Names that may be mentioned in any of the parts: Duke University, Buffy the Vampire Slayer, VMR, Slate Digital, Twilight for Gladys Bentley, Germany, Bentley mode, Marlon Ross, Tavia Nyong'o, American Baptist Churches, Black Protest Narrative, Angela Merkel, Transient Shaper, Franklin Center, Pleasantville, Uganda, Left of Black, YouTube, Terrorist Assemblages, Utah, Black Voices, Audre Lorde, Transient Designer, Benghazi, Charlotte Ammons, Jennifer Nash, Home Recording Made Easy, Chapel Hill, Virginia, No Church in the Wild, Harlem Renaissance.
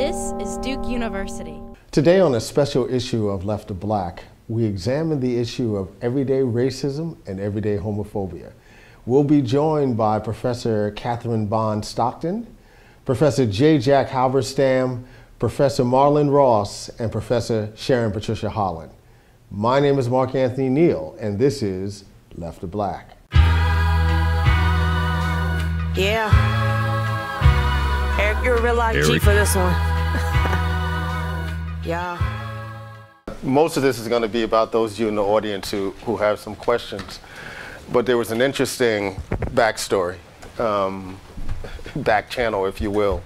This is Duke University. Today on a special issue of Left of Black, we examine the issue of everyday racism and everyday homophobia. We'll be joined by Professor Kathryn Bond Stockton, Professor J. Jack Halberstam, Professor Marlon Ross, and Professor Sharon Patricia Holland. My name is Mark Anthony Neal, and this is Left of Black. Yeah. Eric, you're a real life G for this one. Yeah. Most of this is going to be about those of you in the audience who have some questions. But there was an interesting backstory, back channel, if you will,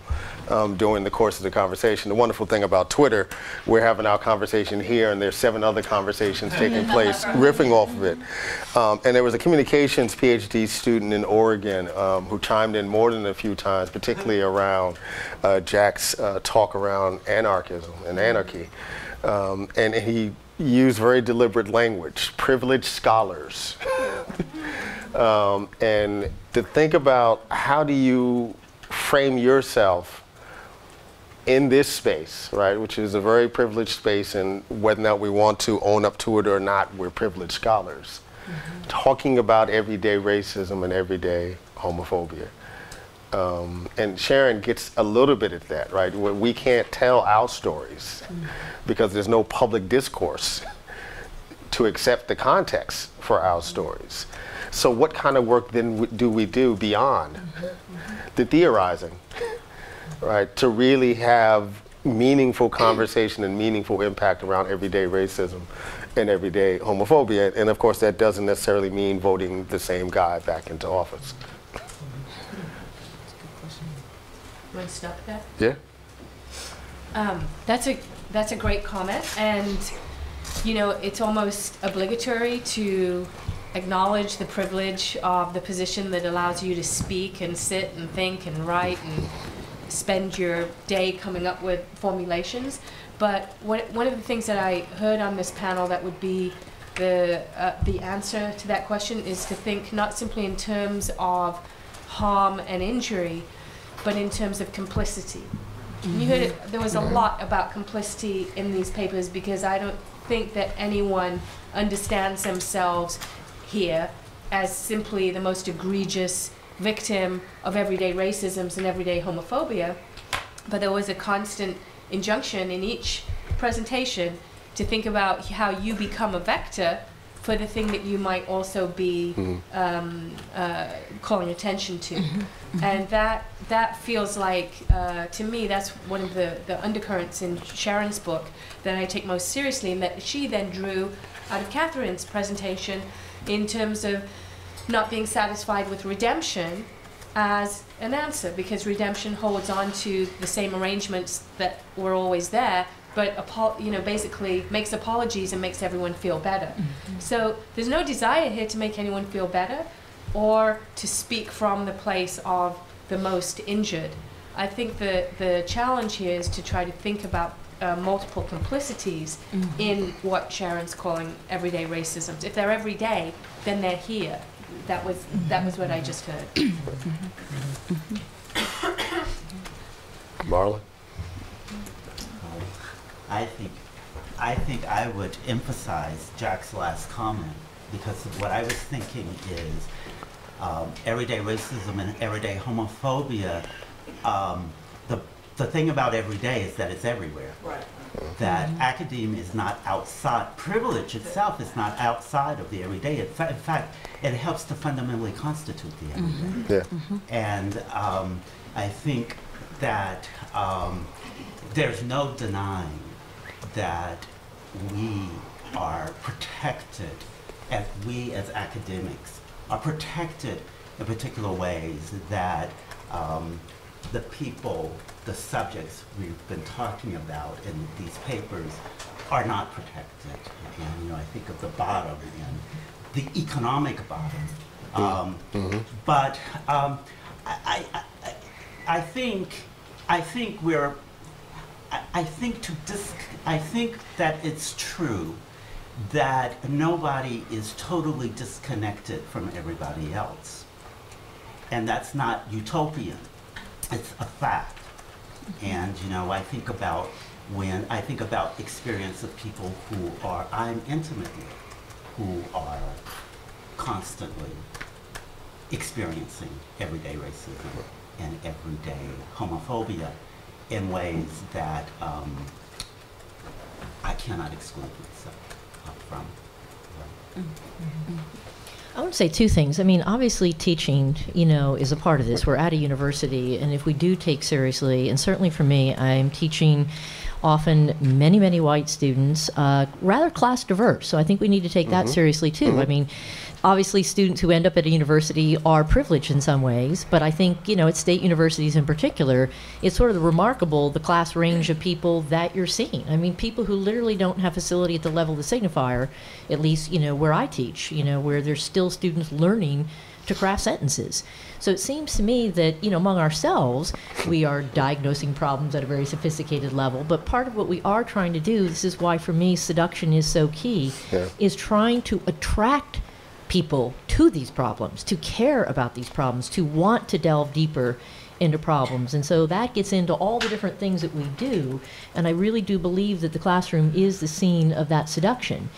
during the course of the conversation. The wonderful thing about Twitter, we're having our conversation here, and there's 7 other conversations taking place, riffing off of it. And there was a communications PhD student in Oregon who chimed in more than a few times, particularly around Jack's talk around anarchism and anarchy. And he used very deliberate language, privileged scholars. And to think about how do you frame yourself in this space, right, which is a very privileged space, and whether or not we want to own up to it or not, we're privileged scholars. Mm-hmm. Talking about everyday racism and everyday homophobia. And Sharon gets a little bit at that, right? Where we can't tell our stories because there's no public discourse to accept the context for our stories. So what kind of work then do we do beyond the theorizing, right? To really have meaningful conversation and meaningful impact around everyday racism and everyday homophobia. And of course, that doesn't necessarily mean voting the same guy back into office. Want to start with that? Yeah. That's a great comment, and you know it's almost obligatory to acknowledge the privilege of the position that allows you to speak and sit and think and write and spend your day coming up with formulations. But one of the things that I heard on this panel that would be the answer to that question is to think not simply in terms of harm and injury, but in terms of complicity. Mm-hmm. You heard it, there was a lot about complicity in these papers because I don't think that anyone understands themselves here as simply the most egregious victim of everyday racisms and everyday homophobia, but there was a constant injunction in each presentation to think about how you become a vector for the thing that you might also be calling attention to. And that feels like, to me, that's one of the undercurrents in Sharon's book that I take most seriously, and that she then drew out of Kathryn's presentation in terms of not being satisfied with redemption as an answer, because redemption holds on to the same arrangements that were always there, but you know, basically makes apologies and makes everyone feel better. Mm-hmm. So there's no desire here to make anyone feel better or to speak from the place of the most injured. I think the challenge here is to try to think about multiple complicities in what Sharon's calling everyday racisms. If they're everyday, then they're here. That was what I just heard. Marlon? I think I would emphasize Jack's last comment, because what I was thinking is everyday racism and everyday homophobia. The thing about everyday is that it's everywhere. Right. That academia is not outside. Privilege itself is not outside of the everyday. In fact, it helps to fundamentally constitute the everyday. Yeah. And I think that there's no denying that we are protected, as we as academics are protected in particular ways that the people, the subjects we've been talking about in these papers are not protected. And, you know, I think of the bottom and the economic bottom. But I think we're. I think that it's true that nobody is totally disconnected from everybody else, and that's not utopian. It's a fact. And, you know, I think about when I think about experience of people who are, I'm intimate with, who are constantly experiencing everyday racism and everyday homophobia in ways that I cannot exclude myself from. I want to say two things. I mean, obviously teaching, you know, is a part of this. We're at a university, and if we do take seriously, and certainly for me, I'm teaching often many, many white students, rather class diverse. So I think we need to take that seriously too. I mean, obviously students who end up at a university are privileged in some ways, but I think, you know, at state universities in particular, it's sort of remarkable the class range of people that you're seeing. I mean, people who literally don't have facility at the level of the signifier, at least, you know, where I teach, you know, where there's still students learning to craft sentences. So it seems to me that, you know, among ourselves, we are diagnosing problems at a very sophisticated level, but part of what we are trying to do, this is why for me seduction is so key, is trying to attract people to these problems, to care about these problems, to want to delve deeper into problems. And so that gets into all the different things that we do, and I really do believe that the classroom is the scene of that seduction.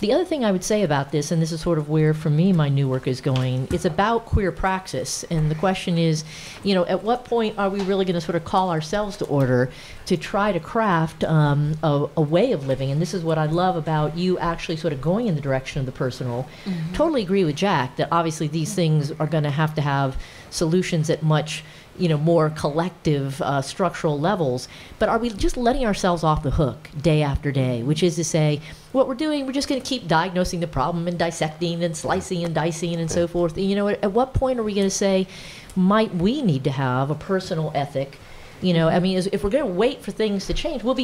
The other thing I would say about this, and this is sort of where, for me, my new work is going, it's about queer praxis. And the question is, you know, at what point are we really going to sort of call ourselves to order to try to craft a way of living? And this is what I love about you actually sort of going in the direction of the personal. Totally agree with Jack that obviously these things are going to have solutions at much, you know, more collective structural levels, but are we just letting ourselves off the hook day after day, which is to say, what we're doing, we're just going to keep diagnosing the problem and dissecting and slicing and dicing and so forth. And, you know, at what point are we going to say, might we need to have a personal ethic? You know, I mean, if we're going to wait for things to change, we're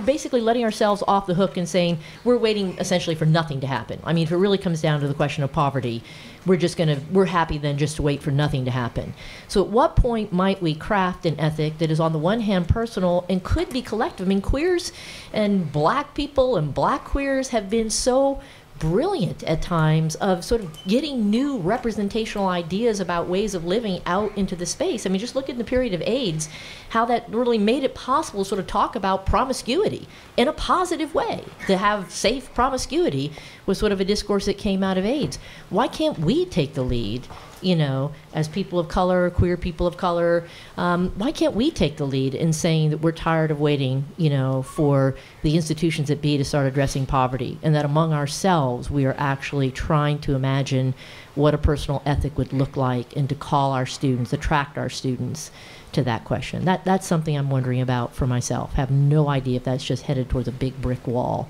basically letting ourselves off the hook and saying we're waiting essentially for nothing to happen. I mean, if it really comes down to the question of poverty, we're happy then just to wait for nothing to happen. So at what point might we craft an ethic that is on the one hand personal and could be collective? I mean, queers and black people and black queers have been so brilliant at times of sort of getting new representational ideas about ways of living out into the space. I mean, just look at the period of AIDS, how that really made it possible to sort of talk about promiscuity in a positive way. To have safe promiscuity was sort of a discourse that came out of AIDS. Why can't we take the lead, you know, as people of color, queer people of color, why can't we take the lead in saying that we're tired of waiting, you know, for the institutions that be to start addressing poverty, and that among ourselves we are actually trying to imagine what a personal ethic would look like and to call our students, attract our students to that question. That's something I'm wondering about for myself. I have no idea if that's just headed towards a big brick wall,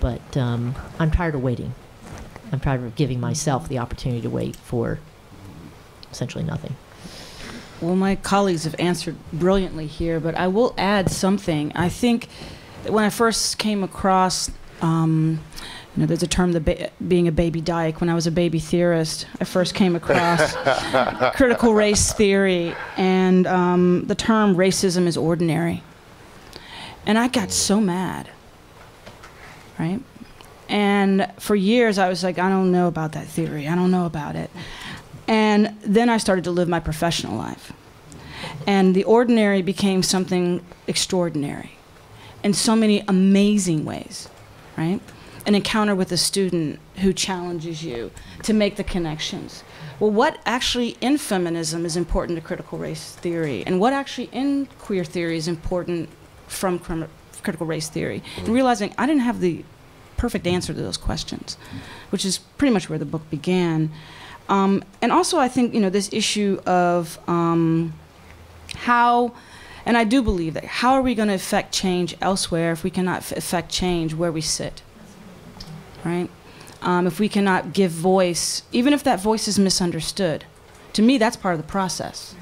but I'm tired of waiting. I'm tired of giving myself the opportunity to wait for essentially nothing. Well, my colleagues have answered brilliantly here, but I will add something. I think that when I first came across, you know, there's a term, being a baby dyke. When I was a baby theorist, I first came across critical race theory and the term racism is ordinary. And I got so mad, right? And for years I was like, I don't know about that theory. I don't know about it. And then I started to live my professional life. And the ordinary became something extraordinary in so many amazing ways, right? An encounter with a student who challenges you to make the connections. Well, what actually in feminism is important to critical race theory, and what actually in queer theory is important from critical race theory? And realizing I didn't have the perfect answer to those questions, which is pretty much where the book began. And also, I think, you know, this issue of how, and I do believe that, how are we going to affect change elsewhere if we cannot affect change where we sit, right? If we cannot give voice, even if that voice is misunderstood. To me, that's part of the process.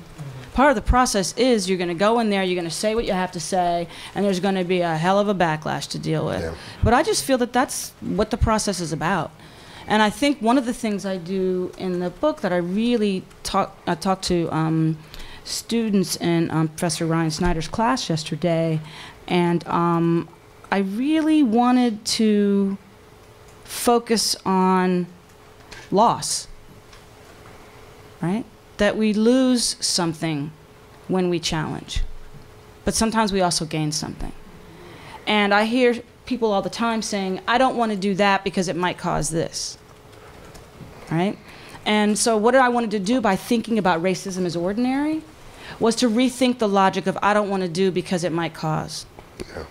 Part of the process is you're going to go in there, you're going to say what you have to say, and there's going to be a hell of a backlash to deal with. Yeah. But I just feel that that's what the process is about. And I think one of the things I do in the book that I really talk to students in Professor Ryan Snyder's class yesterday, and I really wanted to focus on loss, right? That we lose something when we challenge. but sometimes we also gain something. And I hear people all the time saying, I don't want to do that because it might cause this, right? And so what I wanted to do by thinking about racism as ordinary was to rethink the logic of I don't want to do because it might cause. Yeah.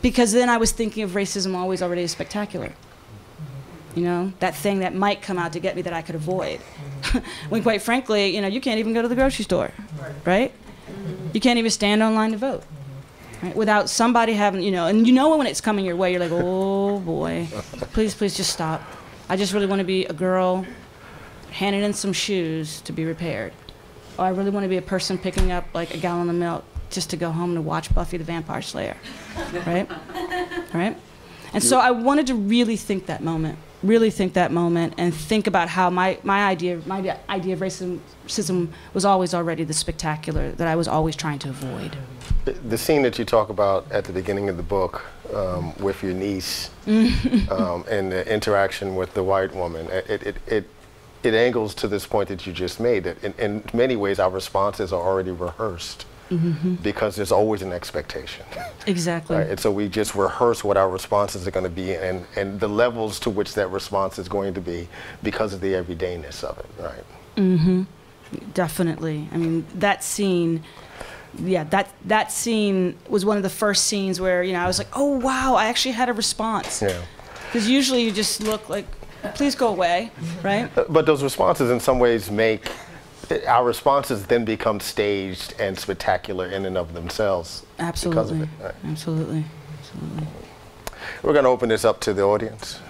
Because then I was thinking of racism always already as spectacular. You know, that thing that might come out to get me that I could avoid. When quite frankly, you know, you can't even go to the grocery store, right? You can't even stand online to vote. Right? Without somebody having, you know, and you know when it's coming your way, you're like, oh boy, please, please just stop. I just really want to be a girl handing in some shoes to be repaired. Or I really want to be a person picking up like a gallon of milk just to go home to watch Buffy the Vampire Slayer, right? Right? And so I wanted to really think that moment. Really think that moment and think about how my idea of racism was always already the spectacular that I was always trying to avoid. The scene that you talk about at the beginning of the book with your niece and the interaction with the white woman, it angles to this point that you just made, that in many ways our responses are already rehearsed. Mm-hmm. Because there's always an expectation. Exactly. Right? And so we just rehearse what our responses are going to be and the levels to which that response is going to be because of the everydayness of it, right? Mm-hmm. Definitely. I mean, that scene, yeah, that scene was one of the first scenes where, you know, I was like, oh, wow, I actually had a response. Yeah. Because usually you just look like, please go away, right? But those responses in some ways make... Our responses then become staged and spectacular in and of themselves. Absolutely. Because of it. Right. Absolutely. Absolutely. We're going to open this up to the audience.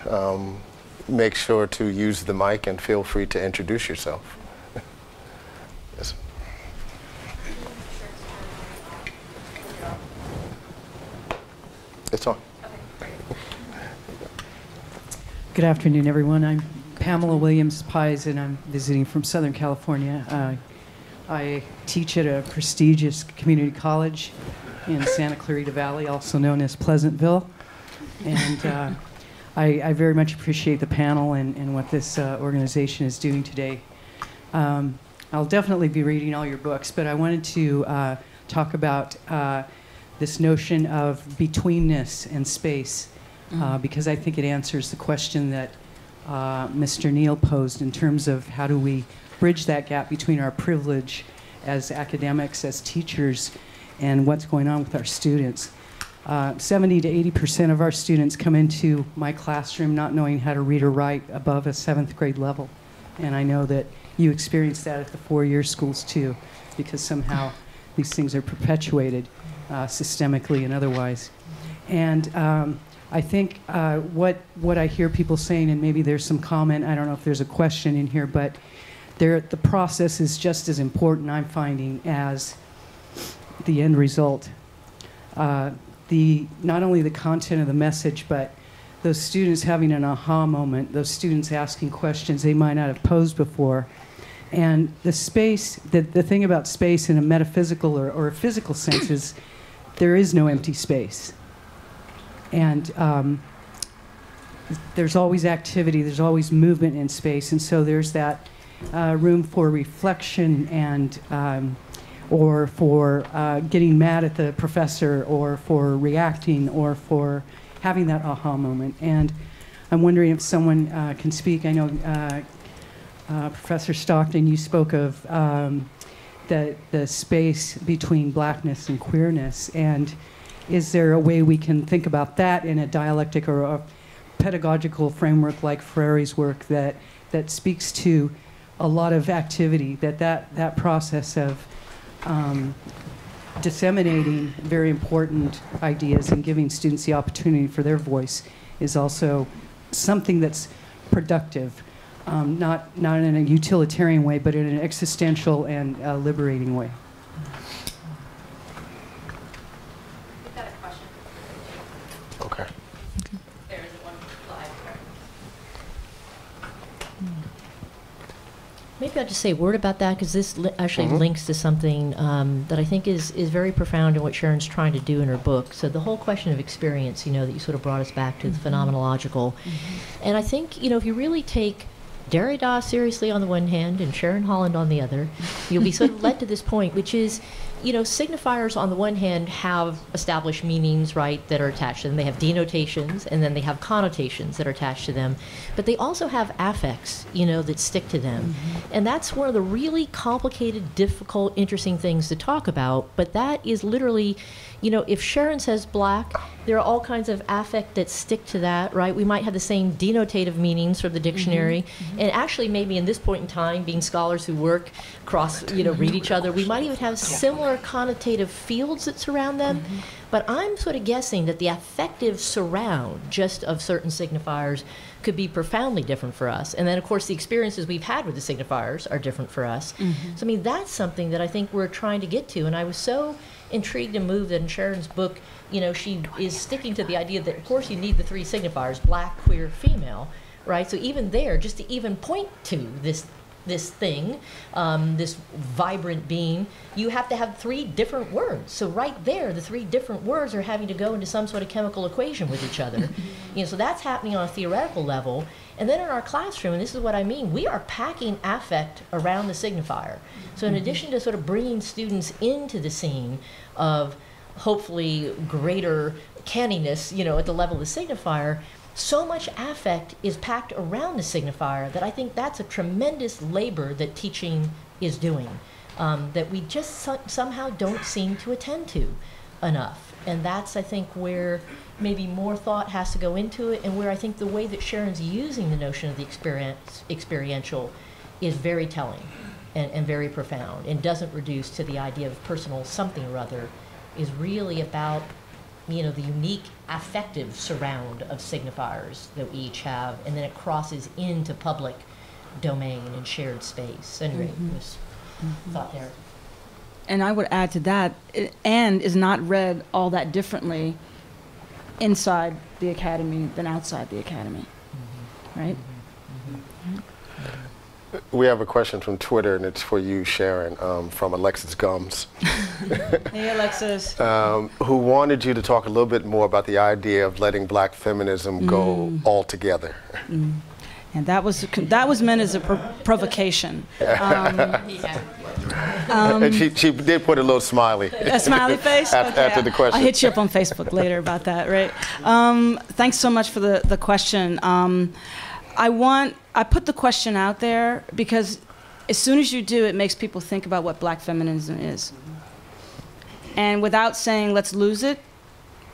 Make sure to use the mic and feel free to introduce yourself. Yes. It's on. Good afternoon, everyone. I'm Pamela Williams Pies, and I'm visiting from Southern California. I teach at a prestigious community college in Santa Clarita Valley, also known as Pleasantville. And I very much appreciate the panel and what this organization is doing today. I'll definitely be reading all your books, but I wanted to talk about this notion of betweenness and space, because I think it answers the question that Mr. Neal posed in terms of how do we bridge that gap between our privilege as academics, as teachers, and what's going on with our students. 70% to 80% of our students come into my classroom not knowing how to read or write above a 7th grade level. And I know that you experience that at the four-year schools too, because somehow these things are perpetuated systemically and otherwise. And I think what I hear people saying, and maybe there's some comment, I don't know if there's a question in here, but the process is just as important, I'm finding, as the end result. Not only the content of the message, but those students having an aha moment, those students asking questions they might not have posed before. And the space, the thing about space in a metaphysical or a physical sense is there is no empty space. And there's always activity, there's always movement in space, and so there's that room for reflection and, or for getting mad at the professor, or for reacting, or for having that aha moment. And I'm wondering if someone can speak. I know Professor Stockton, you spoke of the space between blackness and queerness, and is there a way we can think about that in a dialectic or a pedagogical framework like Freire's work that speaks to a lot of activity, that process of disseminating very important ideas and giving students the opportunity for their voice is also something that's productive, not in a utilitarian way, but in an existential and liberating way. Maybe I'll just say a word about that, because this actually links to something that I think is very profound in what Sharon's trying to do in her book. So the whole question of experience, you know, that you sort of brought us back to the phenomenological. And I think, you know, if you really take Derrida seriously on the one hand and Sharon Holland on the other, you'll be sort of led to this point, which is you know, signifiers on the one hand have established meanings, right, that are attached to them. They have denotations, and then they have connotations that are attached to them. But they also have affects, you know, that stick to them. Mm-hmm. And that's one of the really complicated, difficult, interesting things to talk about. But that is literally, you know, if Sharon says black, there are all kinds of affect that stick to that, right? We might have the same denotative meanings from the dictionary. Mm-hmm. And actually, maybe in this point in time, being scholars who work across, you know, read each other, we might even have similar connotative fields that surround them. Mm-hmm. But I'm sort of guessing that the affective surround just of certain signifiers could be profoundly different for us. And then, of course, the experiences we've had with the signifiers are different for us. Mm-hmm. So, I mean, that's something that I think we're trying to get to. And I was so intrigued and moved that in Sharon's book, you know, she is sticking to the idea that, of course, you need the three signifiers, black, queer, female, right? So even there, just to even point to this thing, this vibrant being, you have to have three different words. So right there, the three different words are having to go into some sort of chemical equation with each other. You know, so that's happening on a theoretical level. And then in our classroom, and this is what I mean, we are packing affect around the signifier. So in addition to sort of bringing students into the scene of hopefully greater canniness, you know, at the level of the signifier, so much affect is packed around the signifier that I think that's a tremendous labor that teaching is doing, that we just somehow don't seem to attend to enough. And that's, I think, where maybe more thought has to go into it, and where I think the way that Sharon's using the notion of the experiential is very telling and very profound, and doesn't reduce to the idea of personal something or other, is really about, you know, the unique affective surround of signifiers that we each have, and then it crosses into public domain and shared space. Anyway, thought there. And I would add to that, and is not read all that differently inside the academy than outside the academy, right? We have a question from Twitter, and it's for you, Sharon, from Alexis Gumbs. Hey, Alexis. Who wanted you to talk a little bit more about the idea of letting black feminism go altogether. And that was meant as a provocation. And she did put a little smiley. A smiley face? After the question. I'll hit you up on Facebook later about that, right? Thanks so much for the question. I put the question out there because as soon as you do, it makes people think about what black feminism is. And without saying, let's lose it,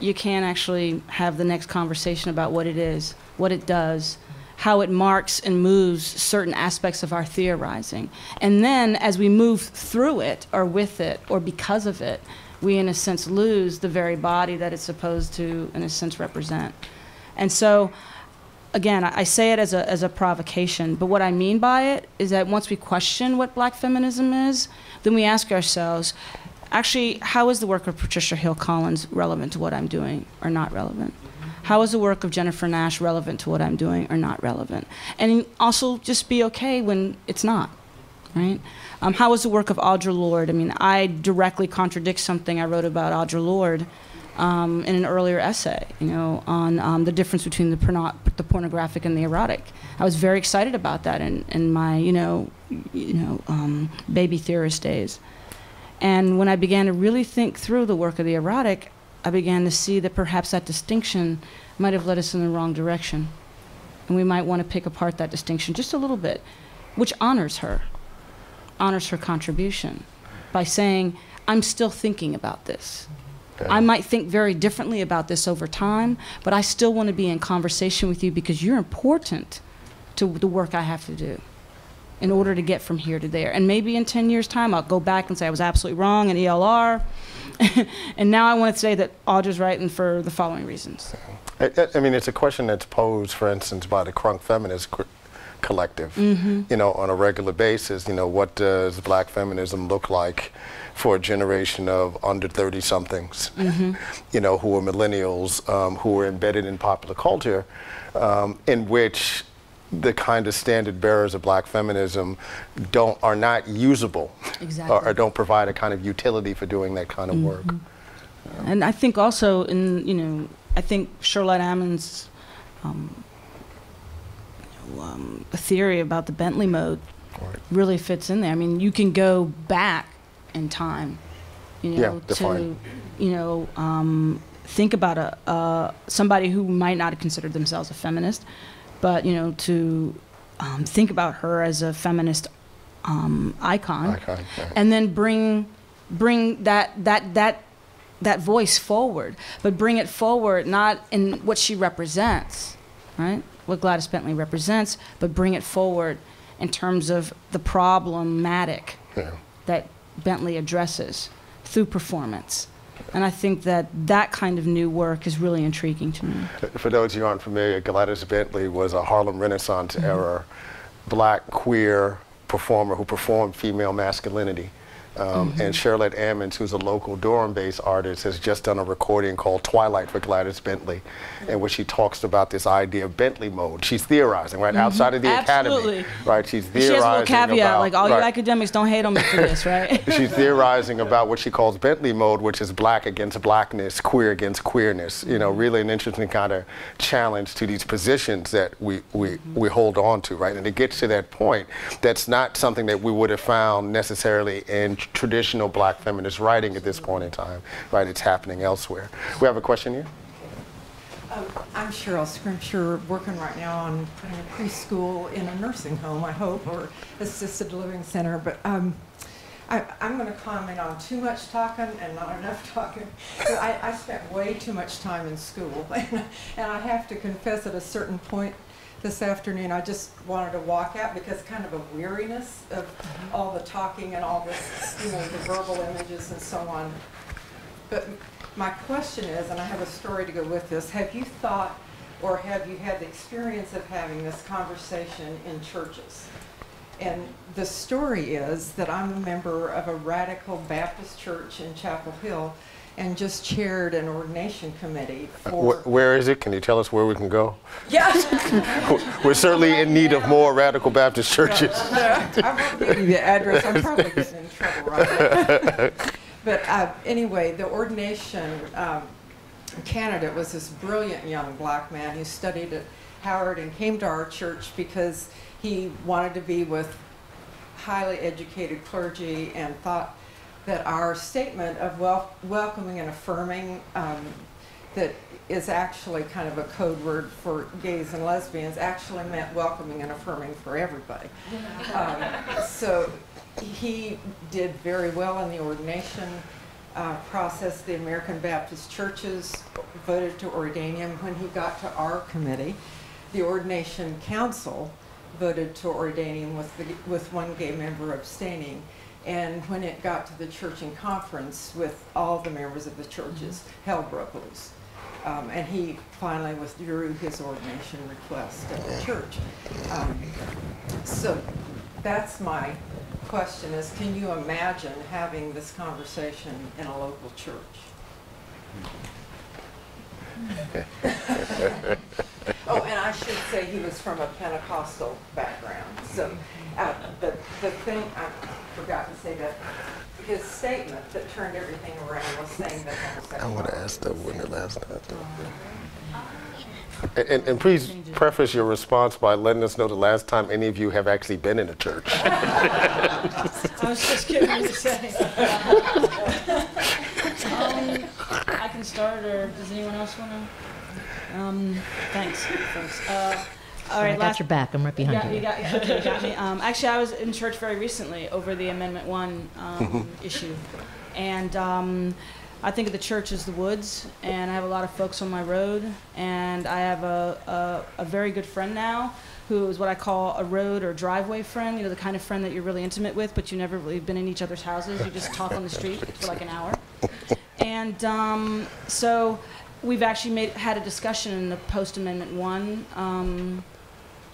you can't actually have the next conversation about what it is, what it does, how it marks and moves certain aspects of our theorizing. And then as we move through it, or with it, or because of it, we in a sense lose the very body that it's supposed to in a sense represent. And so, again, I say it as a provocation, but what I mean by it is that once we question what black feminism is, then we ask ourselves, actually, how is the work of Patricia Hill Collins relevant to what I'm doing or not relevant? How is the work of Jennifer Nash relevant to what I'm doing or not relevant? And also just be okay when it's not, right? How is the work of Audre Lorde? I mean, I directly contradict something I wrote about Audre Lorde in an earlier essay, you know, on the difference between the pornographic and the erotic. I was very excited about that in my, baby theorist days. And when I began to really think through the work of the erotic, I began to see that perhaps that distinction might have led us in the wrong direction. And we might want to pick apart that distinction just a little bit, which honors her contribution by saying, I'm still thinking about this. I might think very differently about this over time, but I still want to be in conversation with you because you're important to the work I have to do in order to get from here to there. And maybe in 10 years' time, I'll go back and say I was absolutely wrong in ELR. And now I want to say that Audre's right and for the following reasons. I mean, it's a question that's posed, for instance, by the Crunk Feminist Collective, you know, on a regular basis. You know, what does black feminism look like for a generation of under 30-somethings, you know, who are millennials, who are embedded in popular culture, in which the kind of standard bearers of black feminism are not usable, or don't provide a kind of utility for doing that kind of work. And I think also, I think Charlotte Ammons' theory about the Bentley mode really fits in there. I mean, you can go back in time you know, think about somebody who might not have considered themselves a feminist, but, you know, to think about her as a feminist icon, yeah. And then bring that voice forward, but bring it forward not in what she represents, right? What Gladys Bentley represents, but bring it forward in terms of the problematic that Bentley addresses through performance. And I think that that kind of new work is really intriguing to me. For those who aren't familiar, Gladys Bentley was a Harlem Renaissance era black queer performer who performed female masculinity. And Charlotte Ammons, who's a local Durham-based artist, has just done a recording called Twilight for Gladys Bentley, in which she talks about this idea of Bentley mode. She's theorizing, right, outside of the Absolutely. Academy, right? She's theorizing. She has a little caveat, about, like, all you academics, don't hate on me for this, right? She's theorizing about what she calls Bentley mode, which is black against blackness, queer against queerness. You know, really an interesting kind of challenge to these positions that we hold on to, right? And it gets to that point. That's not something that we would have found necessarily in traditional black feminist writing at this point in time, right? It's happening elsewhere. We have a question here. I'm Cheryl Scrimsher, working right now on putting a preschool in a nursing home, I hope, or assisted living center. But I'm going to comment on too much talking and not enough talking. So I spent way too much time in school, and I have to confess at a certain point this afternoon, I just wanted to walk out because kind of a weariness of all the talking and all this, you know, the verbal images and so on. But my question is, and I have a story to go with this, have you thought or have you had the experience of having this conversation in churches? And the story is that I'm a member of a radical Baptist church in Chapel Hill and just chaired an ordination committee for... Where is it? Can you tell us where we can go? Yes! We're certainly in need of more radical Baptist churches. I won't give you the address. I'm probably getting in trouble right now. But anyway, the ordination candidate was this brilliant young black man who studied at Howard and came to our church because he wanted to be with highly educated clergy and thought that our statement of welcoming and affirming that is actually kind of a code word for gays and lesbians actually meant welcoming and affirming for everybody. So he did very well in the ordination process. The American Baptist churches voted to ordain him. When he got to our committee, the ordination council voted to ordain him with one gay member abstaining. And when it got to the church in conference with all the members of the churches, hell broke loose. And he finally withdrew his ordination request at the church. So that's my question is, can you imagine having this conversation in a local church? Oh, and I should say he was from a Pentecostal background. So the thing, I forgot to say that his statement that turned everything around was saying that homosexuality. I would have asked that when the last time. And please preface your response by letting us know the last time any of you have actually been in a church. I was just kidding. I can start, or does anyone else want to? Thanks, folks. All right, I got your back. I'm right behind you. You got me. Actually, I was in church very recently over the Amendment One issue, and I think of the church as the woods, and I have a lot of folks on my road, and I have a very good friend now who is what I call a road or driveway friend, you know, the kind of friend that you're really intimate with, but you've never really been in each other's houses. You just talk on the street for like an hour. And so we've actually had a discussion in the post-Amendment One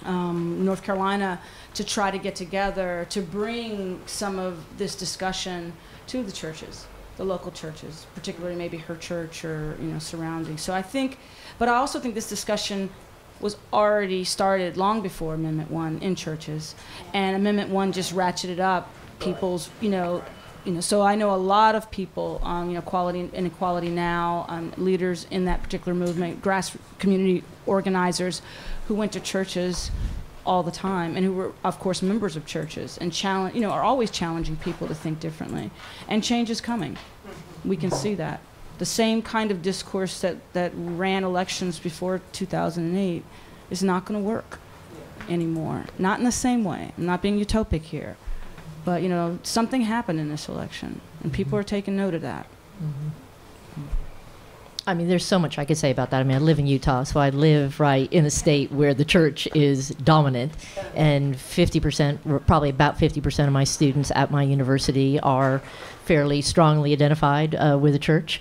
North Carolina to try to get together to bring some of this discussion to the churches, the local churches, particularly maybe her church or, you know, surrounding. So I think, but I also think this discussion was already started long before Amendment One in churches, and Amendment One just ratcheted up people's, you know. So I know a lot of people, you know, Equality and Inequality Now, leaders in that particular movement, grassroots community organizers, who went to churches all the time, and who were, of course, members of churches, and are always challenging people to think differently. And change is coming. we can see that. The same kind of discourse that ran elections before 2008 is not going to work anymore. Not in the same way. I'm not being utopic here. But, you know, something happened in this election, and people are taking note of that. I mean, there's so much I could say about that. I mean, I live in Utah, so I live right in a state where the church is dominant, and 50%, probably about 50% of my students at my university are fairly strongly identified with the church.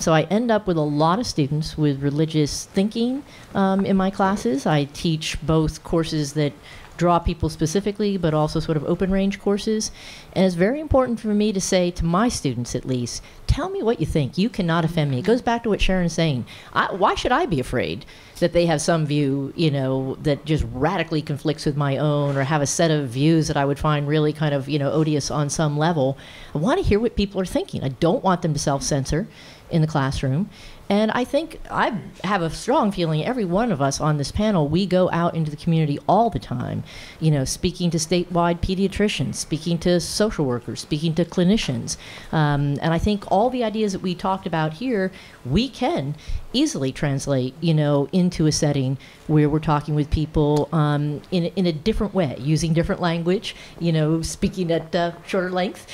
So I end up with a lot of students with religious thinking in my classes. I teach both courses that draw people specifically, but also sort of open range courses. And it's very important for me to say to my students, at least, tell me what you think. You cannot offend me. It goes back to what Sharon's saying. Why should I be afraid that they have some view, you know, that just radically conflicts with my own, or have a set of views that I would find really kind of, you know, odious on some level? I want to hear what people are thinking. I don't want them to self-censor in the classroom. And I think I have a strong feeling, every one of us on this panel, we go out into the community all the time, you know, speaking to statewide pediatricians, speaking to social workers, speaking to clinicians. And I think all the ideas that we talked about here, we can easily translate, you know, into a setting where we're talking with people in a different way, using different language, you know, speaking at shorter length.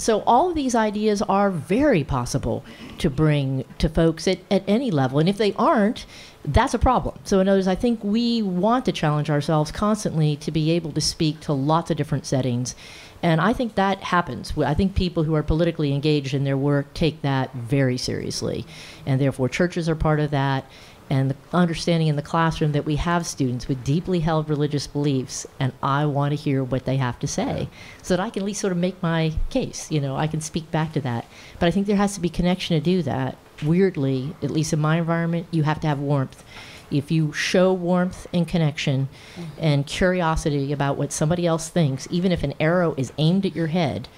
So all of these ideas are very possible to bring to folks at any level. And if they aren't, that's a problem. So in other words, I think we want to challenge ourselves constantly to be able to speak to lots of different settings. And I think that happens. I think people who are politically engaged in their work take that very seriously. And therefore, churches are part of that. And the understanding in the classroom that we have students with deeply held religious beliefs, and I want to hear what they have to say so that I can at least sort of make my case. You know, I can speak back to that. But I think there has to be connection to do that. Weirdly, at least in my environment, you have to have warmth. If you show warmth and connection and curiosity about what somebody else thinks, even if an arrow is aimed at your head,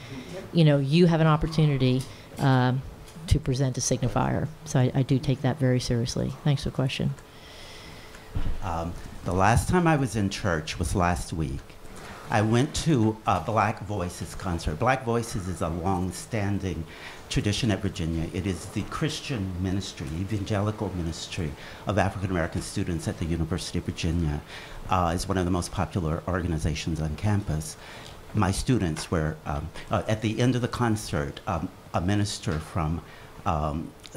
you know, you have an opportunity to present a signifier. So I do take that very seriously. Thanks for the question. The last time I was in church was last week. I went to a Black Voices concert. Black Voices is a long-standing tradition at Virginia. It is the Christian ministry, evangelical ministry of African-American students at the University of Virginia. It's one of the most popular organizations on campus. My students were, at the end of the concert, a minister from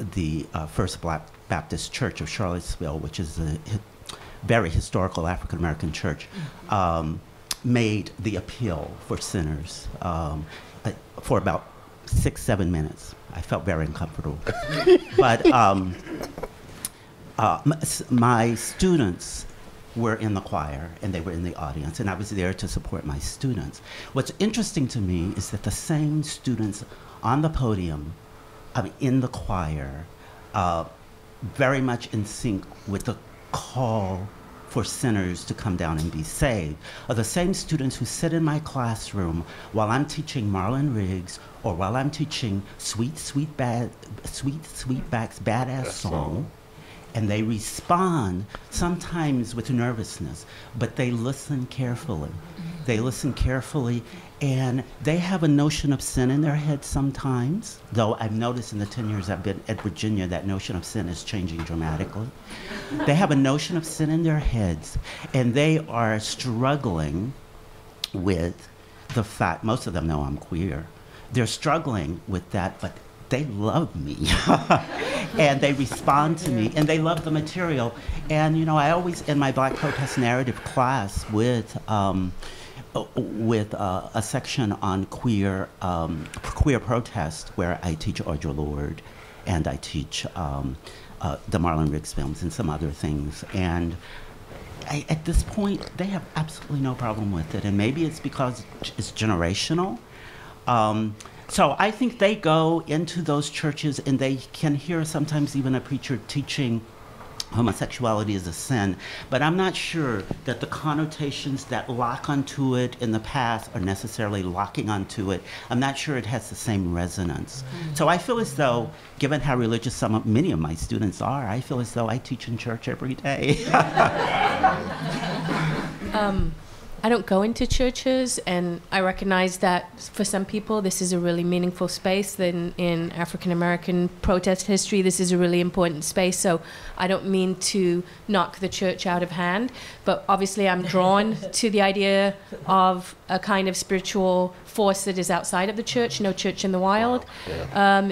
the First Black Baptist Church of Charlottesville, which is a very historical African-American church, made the appeal for sinners for about 6-7 minutes. I felt very uncomfortable. But my students were in the choir and they were in the audience, and I was there to support my students. What's interesting to me is that the same students on the podium, I mean, in the choir, very much in sync with the call for sinners to come down and be saved, are the same students who sit in my classroom while I'm teaching Marlon Riggs, or while I'm teaching Sweetback's Badass Song, and they respond sometimes with nervousness, but they listen carefully. They listen carefully, and they have a notion of sin in their head sometimes, though I've noticed in the 10 years I've been at Virginia that notion of sin is changing dramatically. They have a notion of sin in their heads, and they are struggling with the fact, most of them know I'm queer. They're struggling with that, but they love me. And they respond to me, and they love the material. And, you know, I always, in my Black protest narrative class with a section on queer protest, where I teach Audre Lorde, and I teach the Marlon Riggs films and some other things. And at this point, they have absolutely no problem with it. And maybe it's because it's generational. So I think they go into those churches, and they can hear sometimes even a preacher teaching homosexuality is a sin, but I'm not sure that the connotations that lock onto it in the past are necessarily locking onto it. I'm not sure it has the same resonance. So I feel as though, given how religious many of my students are, I feel as though I teach in church every day. I don't go into churches, and I recognize that for some people this is a really meaningful space. Then in African American protest history, this is a really important space. So I don't mean to knock the church out of hand, but obviously I'm drawn to the idea of a kind of spiritual force that is outside of the church. No Church in the Wild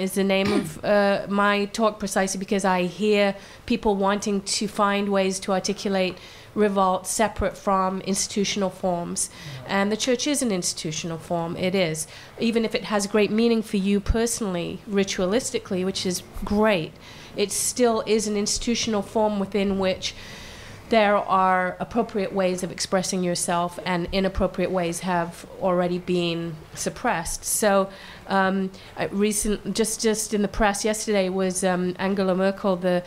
is the name of my talk, precisely because I hear people wanting to find ways to articulate revolt separate from institutional forms. And the church is an institutional form, it is. Even if it has great meaning for you personally, ritualistically, which is great, it still is an institutional form within which there are appropriate ways of expressing yourself, and inappropriate ways have already been suppressed. So just in the press yesterday was Angela Merkel, the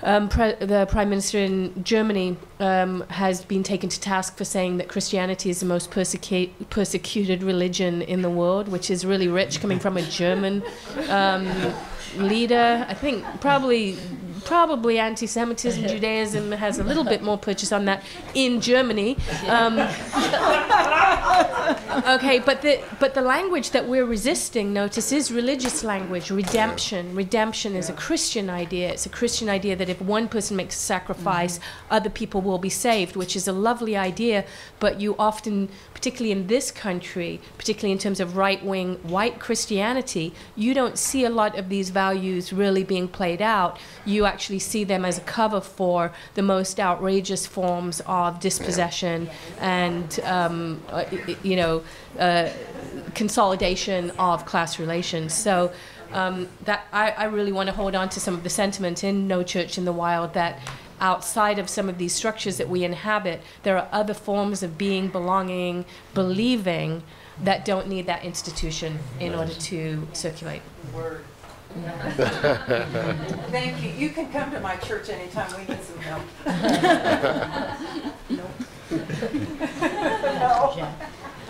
Prime Minister in Germany, has been taken to task for saying that Christianity is the most persecuted religion in the world, which is really rich coming from a German leader. I think probably anti-Semitism, Judaism has a little bit more purchase on that in Germany. Okay, but the language that we're resisting, notice, is religious language. Redemption. Redemption is a Christian idea. It's a Christian idea that if one person makes a sacrifice, other people will be saved, which is a lovely idea, but you often, particularly in this country, particularly in terms of right-wing white Christianity, you don't see a lot of these values really being played out. You actually see them as a cover for the most outrageous forms of dispossession and, you know, consolidation of class relations. So that I really want to hold on to some of the sentiment in No Church in the Wild, that outside of some of these structures that we inhabit, there are other forms of being, belonging, believing, that don't need that institution in order to circulate. Word. Thank you. You can come to my church anytime. We need some help. No.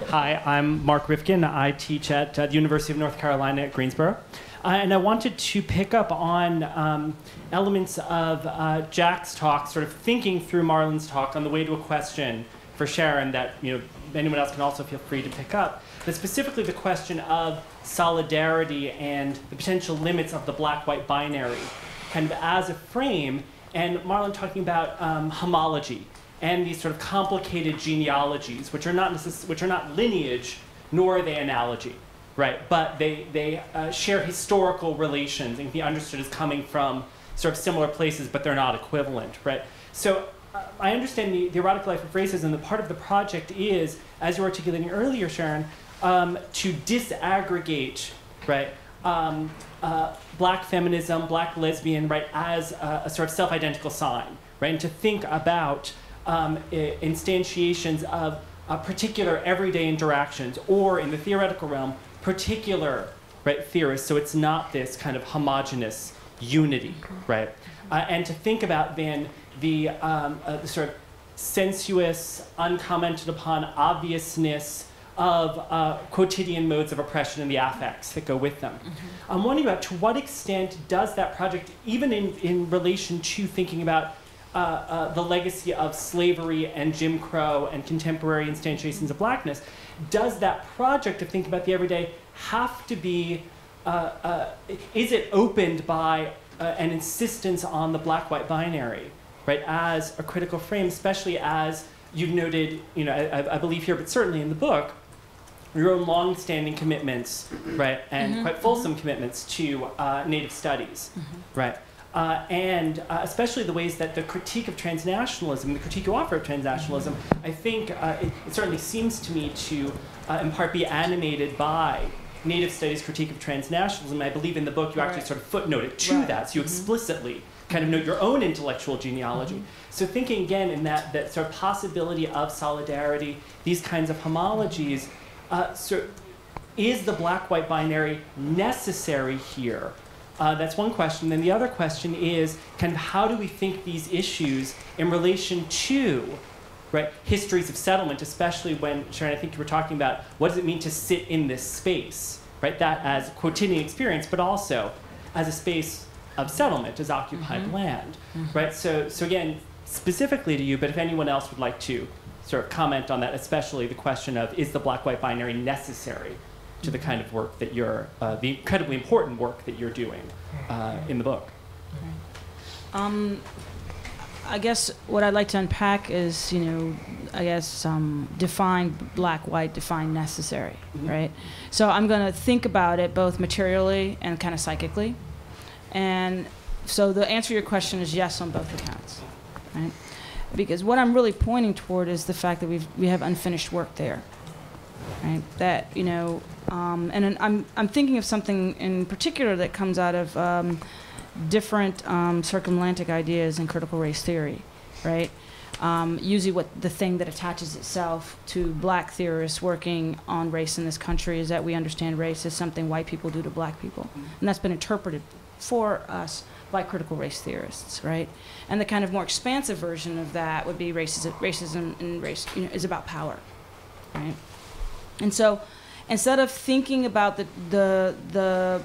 Hi, I'm Mark Rifkin. I teach at the University of North Carolina at Greensboro. And I wanted to pick up on elements of Jack's talk, sort of thinking through Marlon's talk on the way to a question for Sharon that, you know, anyone else can also feel free to pick up. But specifically the question of solidarity and the potential limits of the black-white binary, kind of as a frame, and Marlon talking about homology and these sort of complicated genealogies, which are not lineage, nor are they analogy, right? But they share historical relations and can be understood as coming from sort of similar places, but they're not equivalent, right? So I understand the erotic life of racism. The part of the project is, as you were articulating earlier, Sharon, to disaggregate, right, black feminism, black lesbian, right, as a sort of self-identical sign, right, and to think about instantiations of particular everyday interactions, or in the theoretical realm, particular, right, theorists. So it's not this kind of homogenous unity, right, and to think about then the sort of sensuous, uncommented upon obviousness of quotidian modes of oppression and the affects that go with them. I'm wondering about to what extent does that project, even in relation to thinking about the legacy of slavery and Jim Crow and contemporary instantiations of blackness, does that project of thinking about the everyday have to be, is it opened by an insistence on the black-white binary, right, as a critical frame, especially as you've noted, you know, I believe here, but certainly in the book, your own long-standing commitments, right, and quite fulsome commitments to Native studies, right, and especially the ways that the critique of transnationalism, the critique you offer of transnationalism, I think it certainly seems to me to in part be animated by Native studies critique of transnationalism. I believe in the book you actually sort of footnoted to that, so you explicitly kind of note your own intellectual genealogy. So thinking again in that sort of possibility of solidarity, these kinds of homologies, so is the black-white binary necessary here? That's one question. Then the other question is kind of how do we think these issues in relation to, right, histories of settlement, especially when, Sharon, I think you were talking about what does it mean to sit in this space, right? That as quotidian experience, but also as a space of settlement, as occupied land, right? So again, specifically to you, but if anyone else would like to sort of comment on that, especially the question of, is the black-white binary necessary to the kind of work that you're, the incredibly important work that you're doing in the book? I guess what I'd like to unpack is, define black-white, define necessary, right? So I'm going to think about it both materially and kind of psychically. And so the answer to your question is yes on both accounts, right? Because what I'm really pointing toward is the fact that we have unfinished work there, right? That, and I'm thinking of something in particular that comes out of different circumlantic ideas in critical race theory, right? Usually the thing that attaches itself to black theorists working on race in this country is that we understand race as something white people do to black people. And that's been interpreted for us by critical race theorists, right? And the kind of more expansive version of that would be racism and race is about power, right? And so instead of thinking about the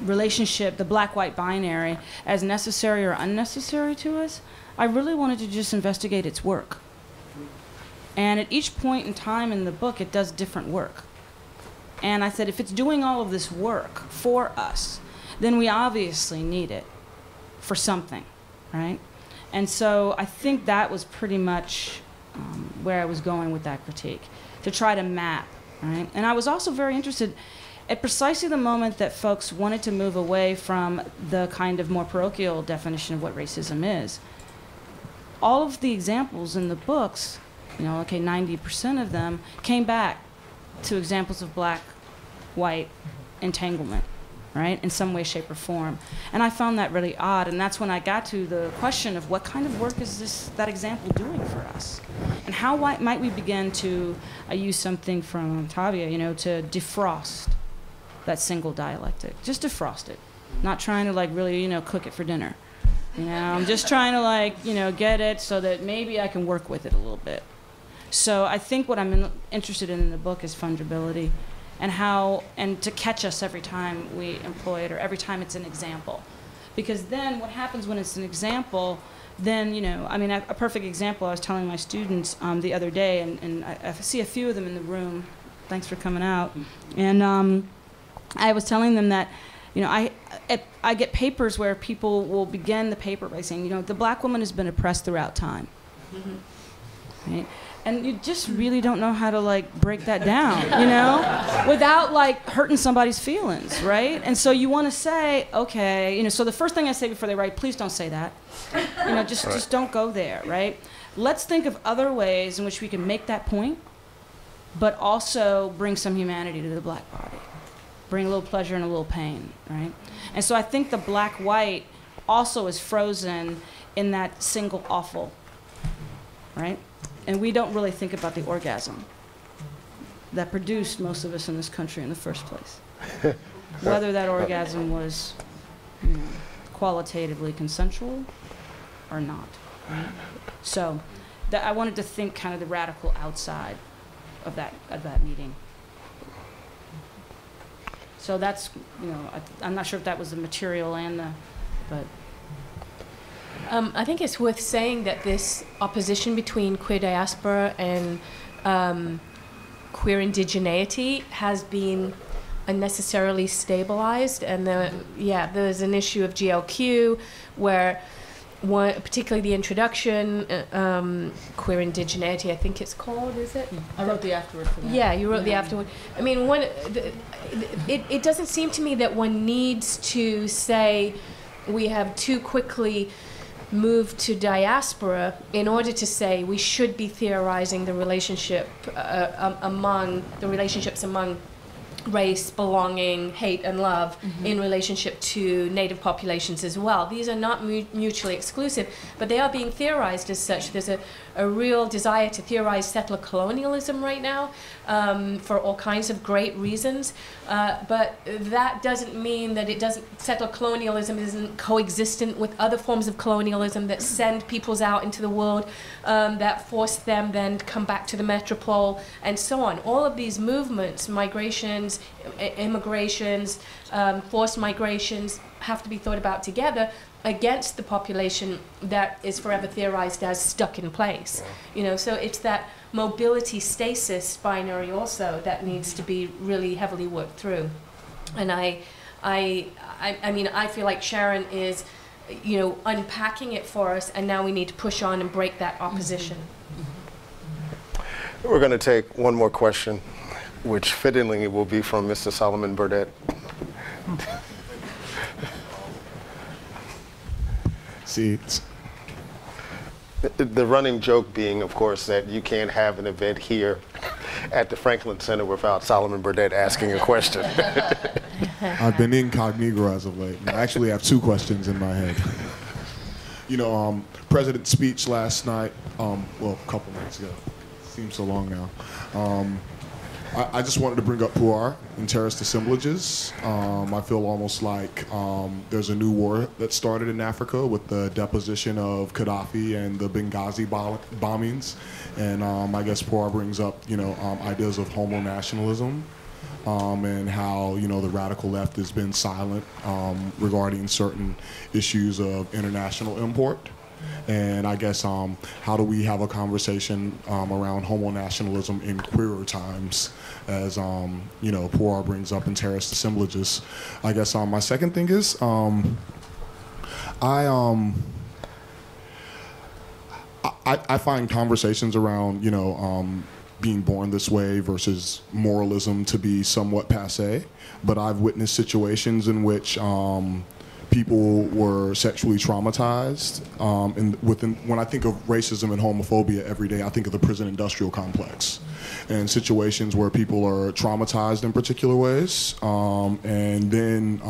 relationship, the black-white binary, as necessary or unnecessary to us, I really wanted to just investigate its work. And at each point in time in the book, it does different work. And I said, if it's doing all of this work for us, then we obviously need it for something, right? And so I think that was pretty much where I was going with that critique, to try to map, right? And I was also very interested at precisely the moment that folks wanted to move away from the kind of more parochial definition of what racism is. All of the examples in the books, 90% of them, came back to examples of black-white entanglement, right, in some way, shape, or form. And I found that really odd, and that's when I got to the question of what kind of work is that example doing for us? And how might we begin to use something from Tavia, to defrost that single dialectic? Just defrost it. Not trying to, really, cook it for dinner. I'm just trying to, get it so that maybe I can work with it a little bit. So I think what I'm interested in the book is fungibility, and to catch us every time we employ it or every time it's an example. Because then what happens when it's an example, then, a perfect example I was telling my students the other day, and I see a few of them in the room. Thanks for coming out. And I was telling them that, I get papers where people will begin the paper by saying, the black woman has been oppressed throughout time. Mm-hmm. Right? And you just really don't know how to break that down, without hurting somebody's feelings, right? And so you want to say, okay, so the first thing I say before they write, please don't say that. Just don't go there, right? Let's think of other ways in which we can make that point, but also bring some humanity to the black body. Bring a little pleasure and a little pain, right? And so I think the black-white also is frozen in that single awful, right? And we don't really think about the orgasm that produced most of us in this country in the first place. Whether that orgasm was qualitatively consensual or not. Right? So I wanted to think kind of the radical outside of that meeting. So that's, I'm not sure if that was the material and but. I think it's worth saying that this opposition between queer diaspora and queer indigeneity has been unnecessarily stabilized, and there's an issue of GLQ where, particularly the introduction, queer indigeneity, I think it's called, is it? I wrote the afterword for that. Yeah, you wrote the afterword. I mean, it doesn't seem to me that one needs to say we have too quickly moved to diaspora in order to say we should be theorizing the relationship among race, belonging, hate, and love in relationship to native populations as well. These are not mutually exclusive, but they are being theorized as such. There's a real desire to theorize settler colonialism right now for all kinds of great reasons, but that doesn't mean that settler colonialism isn't coexistent with other forms of colonialism that send peoples out into the world, that force them then to come back to the metropole, and so on. All of these movements, migrations, immigrations, forced migrations, have to be thought about together against the population that is forever theorized as stuck in place. So it's that mobility stasis binary also that needs to be really heavily worked through. And I mean, I feel like Sharon is, you know, unpacking it for us, and now we need to push on and break that opposition. We're going to take one more question, which fittingly will be from Mr. Solomon Burdett. See, the running joke being, of course, that you can't have an event here at the Franklin Center without Solomon Burdett asking a question. I've been incognito as of late. I actually have two questions in my head. You know, President's speech last night, well, a couple nights ago. Seems so long now. I just wanted to bring up Puar and Terrorist Assemblages. I feel almost like there's a new war that started in Africa with the deposition of Gaddafi and the Benghazi bombings. And I guess Puar brings up, you know, ideas of homo-nationalism and how, you know, the radical left has been silent regarding certain issues of international import. And I guess how do we have a conversation around homo-nationalism in queerer times, as you know, Puar brings up in Terrorist Assemblages. I guess my second thing is I find conversations around, you know, being born this way versus moralism to be somewhat passé, but I've witnessed situations in which people were sexually traumatized. When I think of racism and homophobia every day, I think of the prison industrial complex and situations where people are traumatized in particular ways and then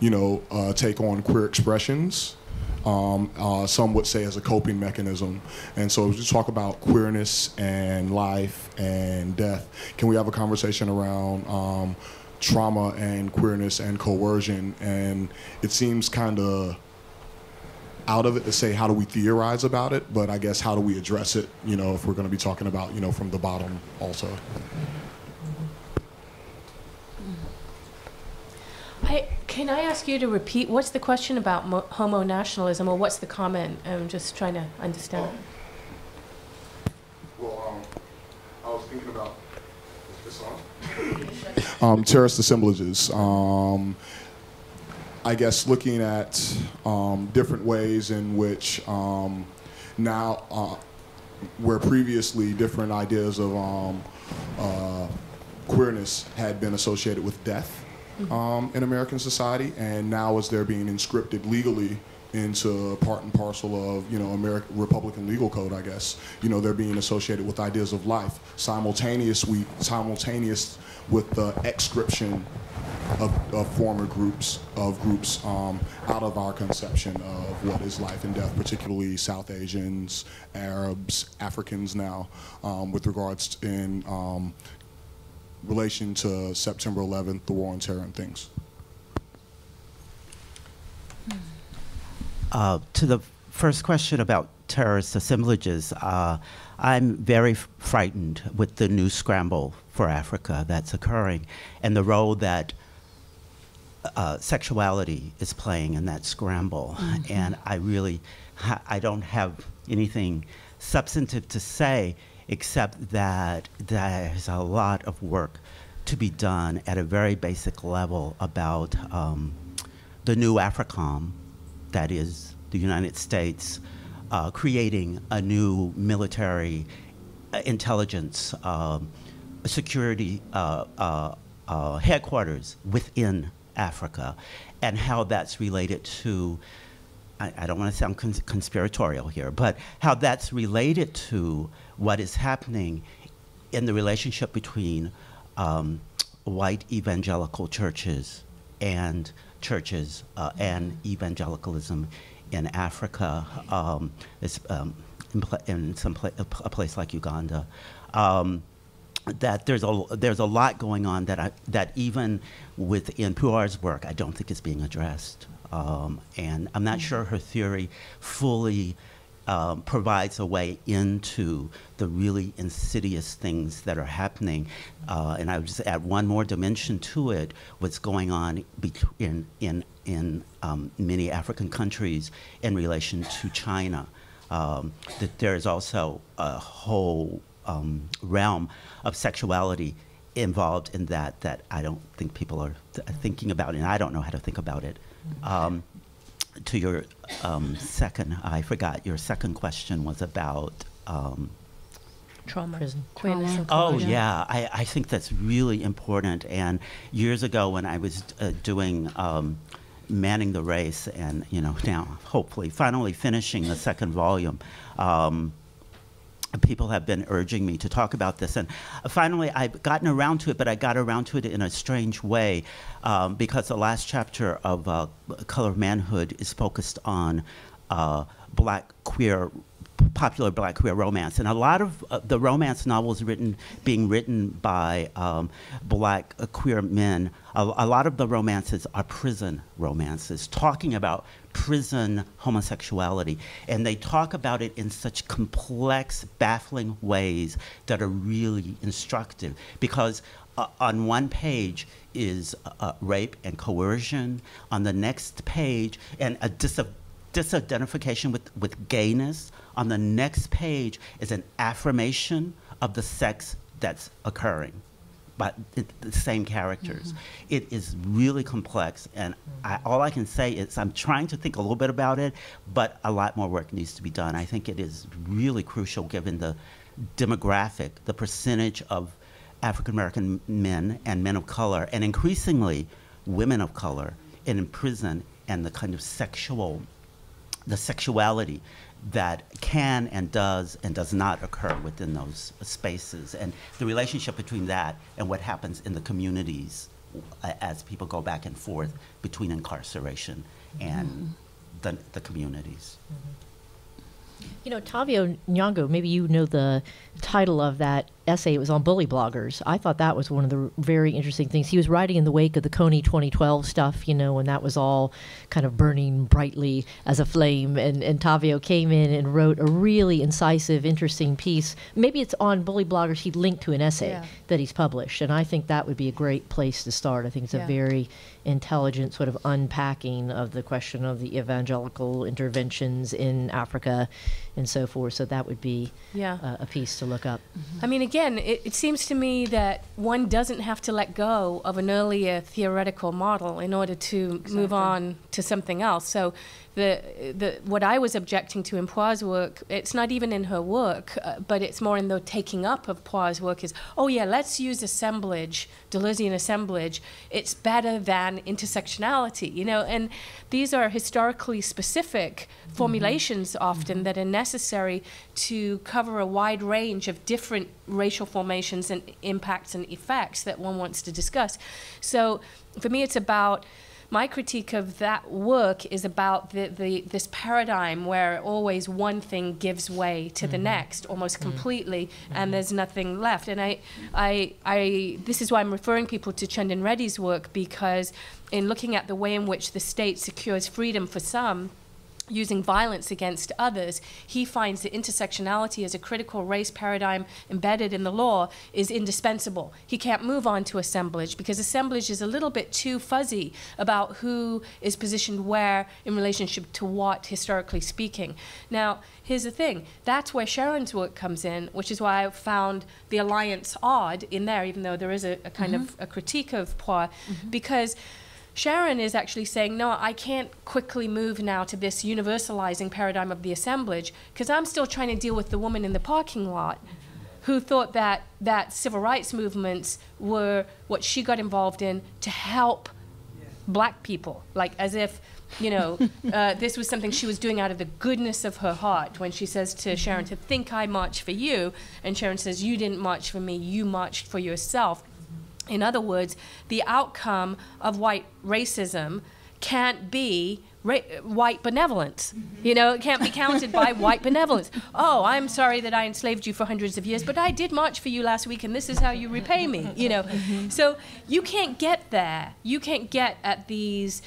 you know, take on queer expressions, some would say as a coping mechanism. And so as we talk about queerness and life and death, can we have a conversation around trauma and queerness and coercion? And it seems kind of out of it to say how do we theorize about it, but I guess how do we address it, you know, if we're going to be talking about, you know, from the bottom also. Can I ask you to repeat, what's the question about homo-nationalism, or what's the comment? I'm just trying to understand. I was thinking about this song. Terrorist Assemblages. I guess looking at different ways in which now, where previously different ideas of queerness had been associated with death in American society, and now as they're being inscripted legally into part and parcel of, you know, American Republican legal code, I guess, you know, they're being associated with ideas of life, simultaneous with the excription of former groups, out of our conception of what is life and death, particularly South Asians, Arabs, Africans now, with regards to, in relation to September 11th, the war on terror and things. To the first question about terrorist assemblages, I'm very frightened with the new scramble for Africa that's occurring and the role that sexuality is playing in that scramble. Mm-hmm. And I really, I don't have anything substantive to say except that there's a lot of work to be done at a very basic level about the new AFRICOM, that is the United States creating a new military intelligence security headquarters within Africa, and how that's related to, I don't want to sound conspiratorial here, but how that's related to what is happening in the relationship between white evangelical churches and churches and evangelicalism in Africa, in a place like Uganda, that there's a lot going on that even within Puar's work, I don't think is being addressed, and I'm not sure her theory fully provides a way into the really insidious things that are happening, and I would just add one more dimension to it: what's going on in many African countries in relation to China. That there is also a whole realm of sexuality involved in that that I don't think people are thinking about, and I don't know how to think about it. To your second, I forgot, your second question was about trauma. Prison. Trauma. Oh, yeah. I think that's really important. And years ago when I was doing Manning the Race and, you know, now hopefully finally finishing the second volume, people have been urging me to talk about this. And finally, I've gotten around to it, but I got around to it in a strange way because the last chapter of Color of Manhood is focused on black queer, popular black queer romance. And a lot of the romance novels being written by black queer men, a lot of the romances are prison romances, talking about prison homosexuality. And they talk about it in such complex, baffling ways that are really instructive. Because on one page is rape and coercion. On the next page, and a disidentification with gayness. On the next page is an affirmation of the sex that's occurring by the same characters. Mm-hmm. It is really complex, and all I can say is I'm trying to think a little bit about it, but a lot more work needs to be done. I think it is really crucial given the demographic, the percentage of African-American men and men of color, and increasingly women of color in prison, and the kind of sexuality that can and does not occur within those spaces, and the relationship between that and what happens in the communities as people go back and forth between incarceration and the communities. You know, Tavia Nyong'o, maybe you know the title of that essay. It was on bully bloggers. I thought that was one of the very interesting things. He was writing in the wake of the Coney 2012 stuff, you know, when that was all kind of burning brightly as a flame. And Tavia came in and wrote a really incisive, interesting piece. Maybe it's on bully bloggers. He linked to an essay that he's published. And I think that would be a great place to start. I think it's a very intelligent sort of unpacking of the question of the evangelical interventions in Africa and so forth. So that would be a piece to look up. I mean, again, it seems to me that one doesn't have to let go of an earlier theoretical model in order to move on to something else. So what I was objecting to in Puar's work, it's not even in her work, but it's more in the taking up of Puar's work is, oh yeah, let's use assemblage, Deleuzean assemblage, it's better than intersectionality, you know, and these are historically specific formulations often that are necessary to cover a wide range of different racial formations and impacts and effects that one wants to discuss. So for me, it's about, my critique of that work is about this paradigm where always one thing gives way to the next almost completely, and there's nothing left. And this is why I'm referring people to Chandan Reddy's work, because in looking at the way in which the state secures freedom for some, using violence against others, he finds that intersectionality as a critical race paradigm embedded in the law is indispensable. He can't move on to assemblage because assemblage is a little bit too fuzzy about who is positioned where in relationship to what, historically speaking. Now, here's the thing. That's where Sharon's work comes in, which is why I found the alliance odd in there, even though there is a kind of a critique of Puar, because Sharon is actually saying, no, I can't quickly move now to this universalizing paradigm of the assemblage because I'm still trying to deal with the woman in the parking lot who thought that civil rights movements were what she got involved in to help black people, like as if, you know, this was something she was doing out of the goodness of her heart when she says to Sharon, to think I marched for you, and Sharon says, you didn't march for me, you marched for yourself. In other words, the outcome of white racism can't be white benevolence. You know, it can't be counted by white benevolence. Oh, I'm sorry that I enslaved you for hundreds of years, but I did march for you last week, and this is how you repay me, you know. So you can't get there. You can't get at these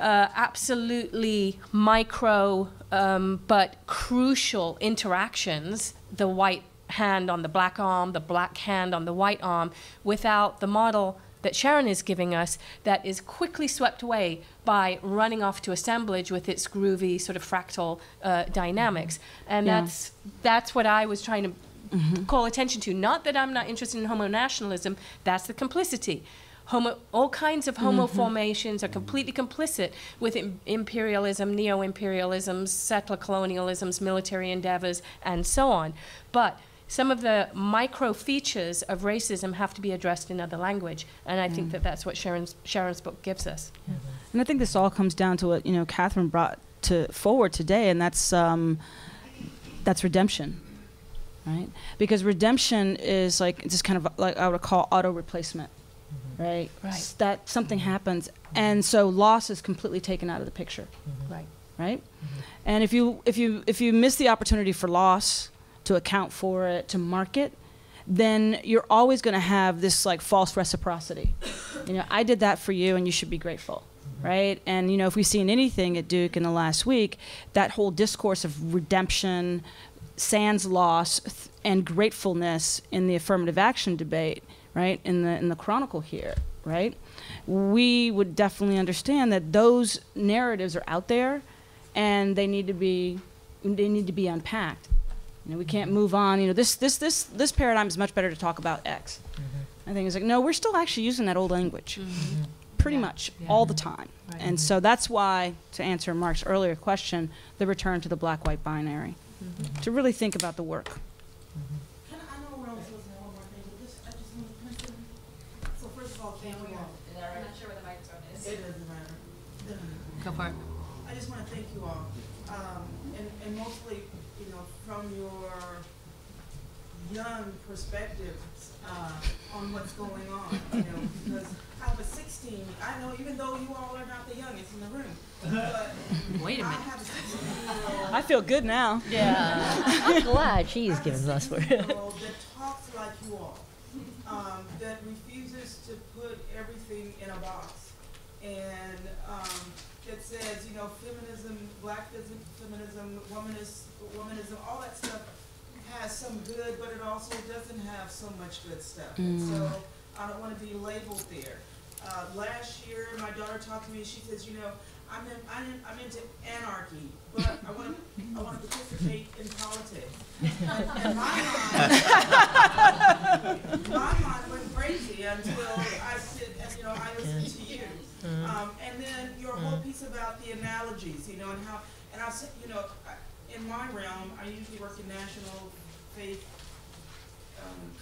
absolutely micro but crucial interactions, the white hand on the black arm, the black hand on the white arm, without the model that Sharon is giving us that is quickly swept away by running off to assemblage with its groovy sort of fractal dynamics. And that's what I was trying to call attention to. Not that I'm not interested in homo-nationalism, that's the complicity. All kinds of homo formations are completely complicit with imperialism, neo-imperialism, settler colonialisms, military endeavors, and so on. But some of the micro features of racism have to be addressed in other language, and I think that that's what Sharon's book gives us. Yeah. And I think this all comes down to what Kathryn brought forward today, and that's redemption. Right? Because redemption is like just kind of like I would call auto replacement. Right? Right. That something happens, and so loss is completely taken out of the picture. Right. Right? And if you miss the opportunity for loss, to account for it, to mark it, then you're always going to have this like false reciprocity. I did that for you, and you should be grateful, right? And if we've seen anything at Duke in the last week, that whole discourse of redemption, sans loss, and gratefulness in the affirmative action debate, right? In the Chronicle here, right? We would definitely understand that those narratives are out there, and they need to be unpacked. We can't move on. This paradigm is much better to talk about X. I think it's like, no, we're still actually using that old language, pretty much all the time. Right. And so that's why, to answer Mark's earlier question, the return to the black-white binary, to really think about the work. I know we're only supposed to have one more thing, but I just want to mention. So first of all, thank you all. I'm not sure where the microphone is. It doesn't matter. Go for it. I just want to thank you all, and mostly. From your young perspective on what's going on, because I was 16. I know, even though you all are not the youngest in the room, but wait a minute. I feel good now. Yeah, I'm glad she's giving us for it. That talks like you all, that refuses to put everything in a box, and that says, feminism, black feminism, womanism, all that stuff has some good, but it also doesn't have so much good stuff. So I don't want to be labeled there. Last year, my daughter talked to me. She says, I'm into anarchy, but I want to participate in politics. And my mind went crazy until I said, I listened to you. And then your whole piece about the analogies, and how, and I said, in my realm, I usually work in national faith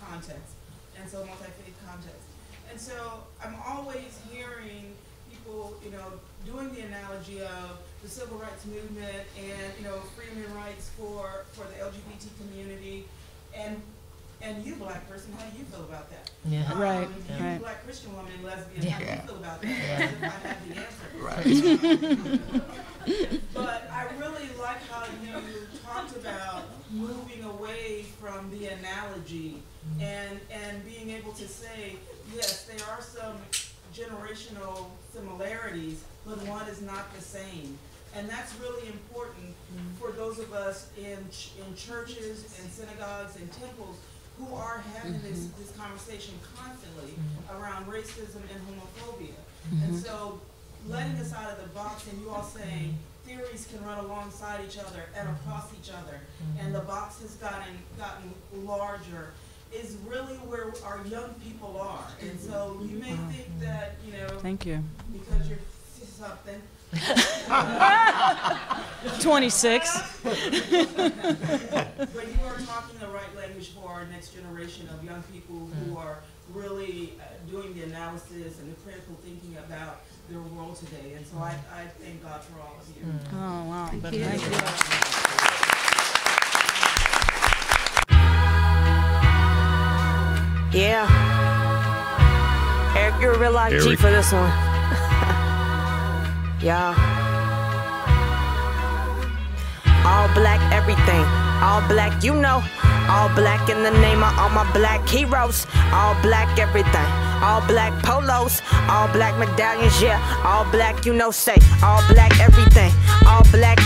context, and so multi-faith context. And so I'm always hearing people, doing the analogy of the civil rights movement and, freedom rights for the LGBT community. And you, black person, how do you feel about that? Yeah. Right. You, right. Black Christian woman, lesbian, how do you feel about that? As if I have the answer. Right. But I really like how you talked about moving away from the analogy and being able to say, yes, there are some generational similarities, but one is not the same. And that's really important for those of us in churches and synagogues and temples who are having this conversation constantly around racism and homophobia. And so letting us out of the box, and you all saying theories can run alongside each other and across each other, and the box has gotten larger, is really where our young people are. And so you may think that, thank you. Because you're something. 26. But you are talking the right language for our next generation of young people who are really doing the analysis and the critical thinking about their world today. And so I thank God for all of you. Oh, wow. Thank you. Yeah. Eric, you're a real life G for this one. Yeah. All black everything. All black, All black in the name of all my black heroes. All black everything. All black polos. All black medallions, yeah. All black, say. All black everything. All black,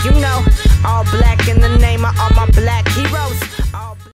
All black in the name of all my black heroes.